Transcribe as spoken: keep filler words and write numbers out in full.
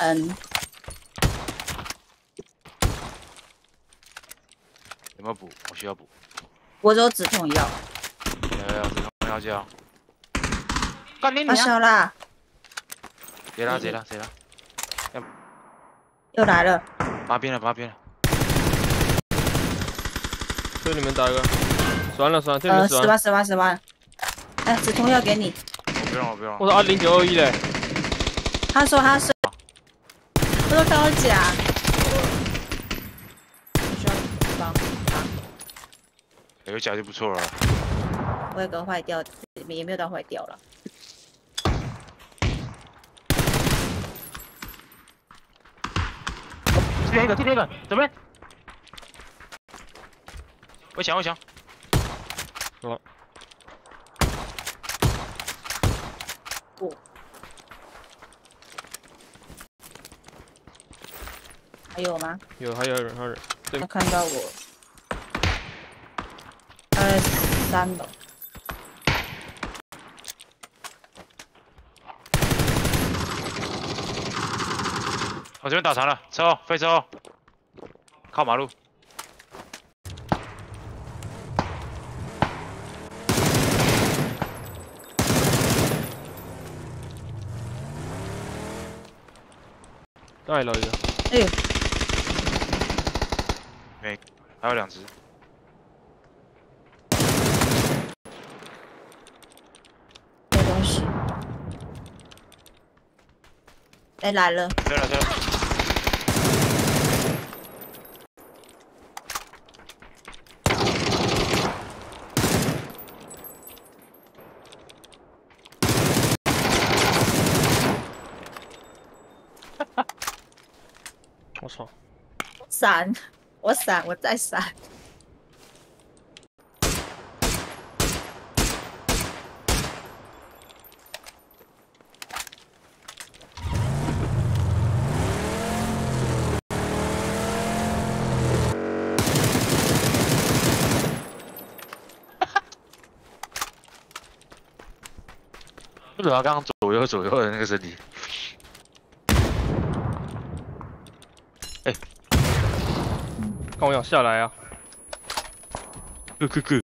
恩。有没有补？我需要补。我只有止痛药。有有止痛药就好。干你！发烧啦！谁啦谁啦谁啦！又来了。八边了八边了。对你们打一个。死完了死完，这边死完。呃，死完死完死完。哎，止痛药给你。不用了不用了。我说二零九二一嘞。他说他是。 都高甲，需要帮他。有甲就不错了。我有个坏掉，也没有到坏掉了。这边一个，这边一个，怎么？我想，我想。我。我。 还有吗？有，还有人，还有人。他看到我，他在三楼。我这边打残了，车后，飞车后，靠马路。再来一个。哎呦。 没，还有两只。没东西。哎，来了。来了，来了。我操！闪！ 我闪，我再闪。不知道刚刚左右左右的那个身体。哎。 看我想下来啊 ！Go go go！